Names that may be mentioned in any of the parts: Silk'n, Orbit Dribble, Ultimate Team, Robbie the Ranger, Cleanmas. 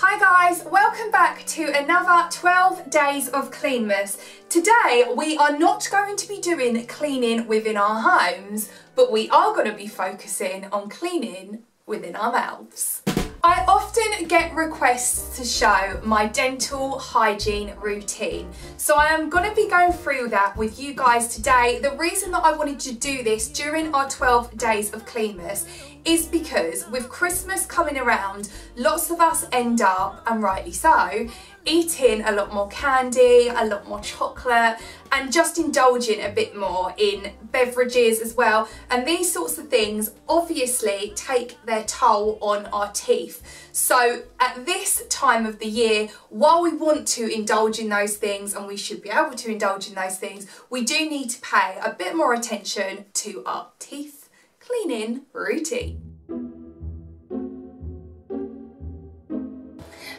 Hi guys, welcome back to another 12 days of Cleanmas. Today we are not going to be doing cleaning within our homes, but we are going to be focusing on cleaning within our mouths. I often get requests to show my dental hygiene routine, so I am going to be going through that with you guys today. The reason that I wanted to do this during our 12 days of Cleanmas is because with Christmas coming around, lots of us end up, and rightly so, eating a lot more candy, a lot more chocolate, and just indulging a bit more in beverages as well. And these sorts of things obviously take their toll on our teeth. So at this time of the year, while we want to indulge in those things, and we should be able to indulge in those things, we do need to pay a bit more attention to our teeth cleaning routine.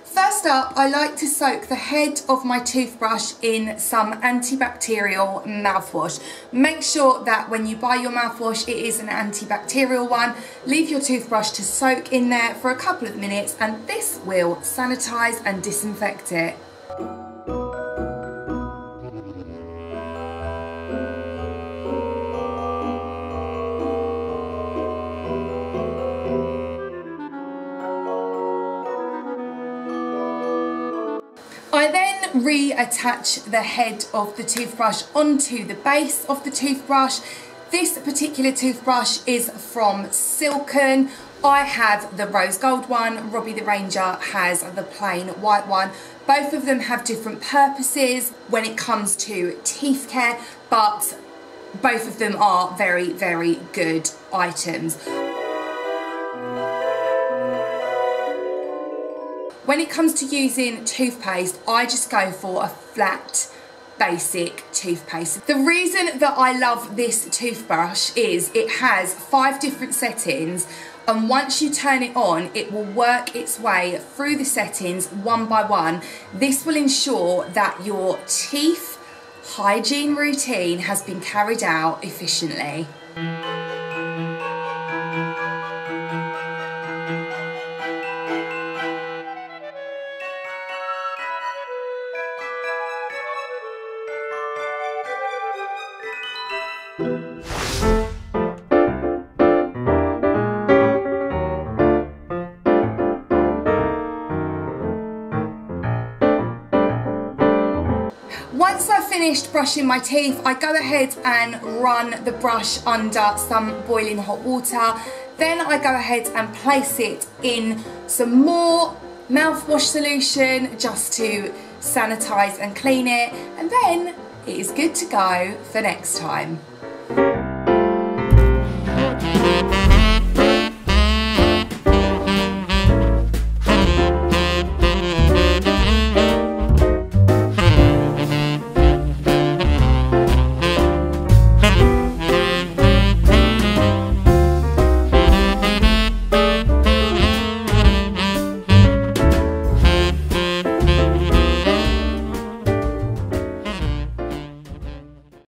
First up, I like to soak the head of my toothbrush in some antibacterial mouthwash. Make sure that when you buy your mouthwash, it is an antibacterial one. Leave your toothbrush to soak in there for a couple of minutes, and this will sanitize and disinfect it. I then reattach the head of the toothbrush onto the base of the toothbrush. This particular toothbrush is from Silk'n. I have the rose gold one, Robbie the Ranger has the plain white one. Both of them have different purposes when it comes to teeth care, but both of them are very, very good items. When it comes to using toothpaste, I just go for a flat, basic toothpaste. The reason that I love this toothbrush is it has 5 different settings, and once you turn it on, it will work its way through the settings one by one. This will ensure that your teeth hygiene routine has been carried out efficiently. Once I've finished brushing my teeth, I go ahead and run the brush under some boiling hot water. Then I go ahead and place it in some more mouthwash solution just to sanitize and clean it, and then it is good to go for next time.